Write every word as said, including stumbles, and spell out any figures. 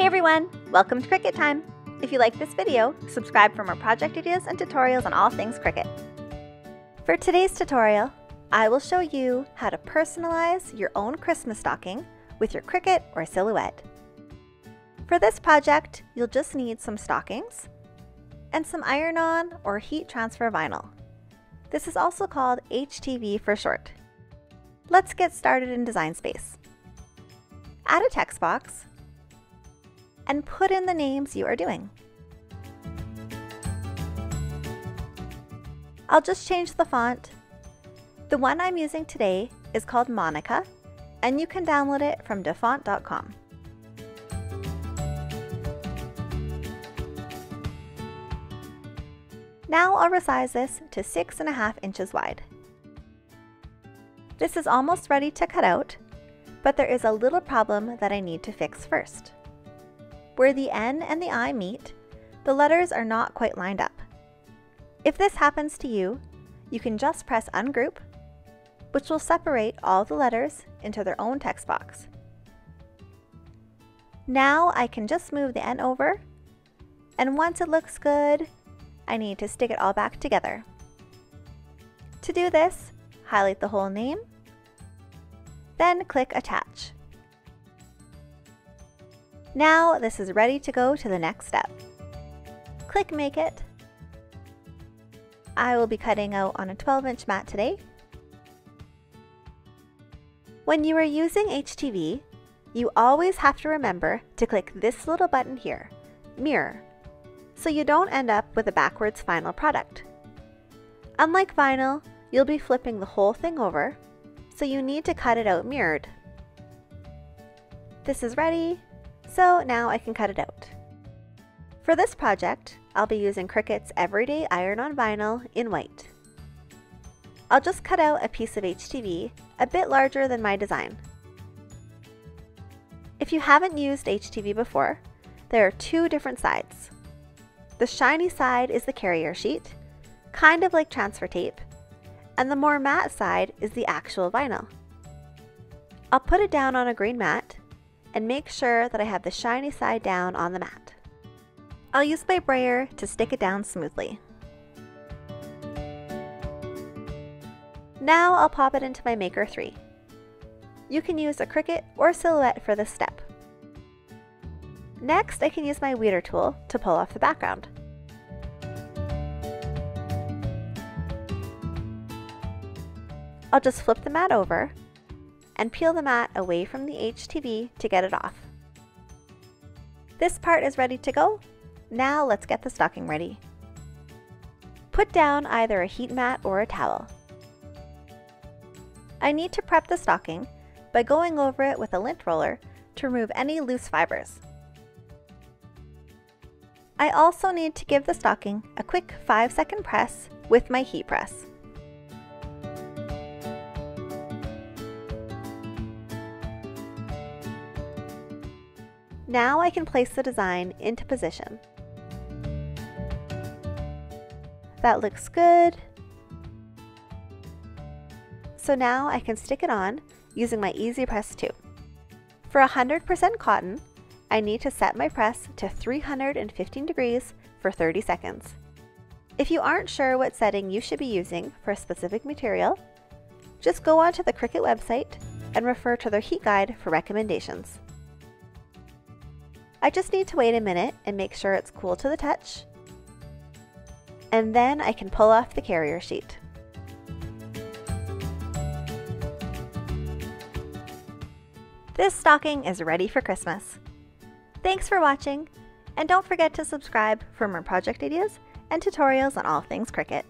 Hey everyone, welcome to Cricut Time. If you like this video, subscribe for more project ideas and tutorials on all things Cricut. For today's tutorial, I will show you how to personalize your own Christmas stocking with your Cricut or Silhouette. For this project, you'll just need some stockings and some iron-on or heat transfer vinyl. This is also called H T V for short. Let's get started in Design Space. Add a text box and put in the names you are doing. I'll just change the font. The one I'm using today is called Monica, and you can download it from da font dot com. Now I'll resize this to six and a half inches wide. This is almost ready to cut out, but there is a little problem that I need to fix first. Where the N and the I meet, the letters are not quite lined up. If this happens to you, you can just press Ungroup, which will separate all the letters into their own text box. Now I can just move the N over, and once it looks good, I need to stick it all back together. To do this, highlight the whole name, then click Attach. Now this is ready to go to the next step. Click Make It. I will be cutting out on a twelve inch mat today. When you are using H T V, you always have to remember to click this little button here, Mirror, so you don't end up with a backwards final product. Unlike vinyl, you'll be flipping the whole thing over, so you need to cut it out mirrored. This is ready. So now I can cut it out. For this project, I'll be using Cricut's Everyday Iron-On Vinyl in white. I'll just cut out a piece of H T V a bit larger than my design. If you haven't used H T V before, there are two different sides. The shiny side is the carrier sheet, kind of like transfer tape, and the more matte side is the actual vinyl. I'll put it down on a green mat and make sure that I have the shiny side down on the mat. I'll use my brayer to stick it down smoothly. Now I'll pop it into my Maker three. You can use a Cricut or Silhouette for this step. Next, I can use my weeder tool to pull off the background. I'll just flip the mat over and peel the mat away from the H T V to get it off. This part is ready to go. Now let's get the stocking ready. Put down either a heat mat or a towel. I need to prep the stocking by going over it with a lint roller to remove any loose fibers. I also need to give the stocking a quick five second press with my heat press. Now I can place the design into position. That looks good. So now I can stick it on using my EasyPress two. For one hundred percent cotton, I need to set my press to three hundred fifteen degrees for thirty seconds. If you aren't sure what setting you should be using for a specific material, just go onto the Cricut website and refer to their heat guide for recommendations. I just need to wait a minute and make sure it's cool to the touch, and then I can pull off the carrier sheet. This stocking is ready for Christmas. Thanks for watching, and don't forget to subscribe for more project ideas and tutorials on all things Cricut.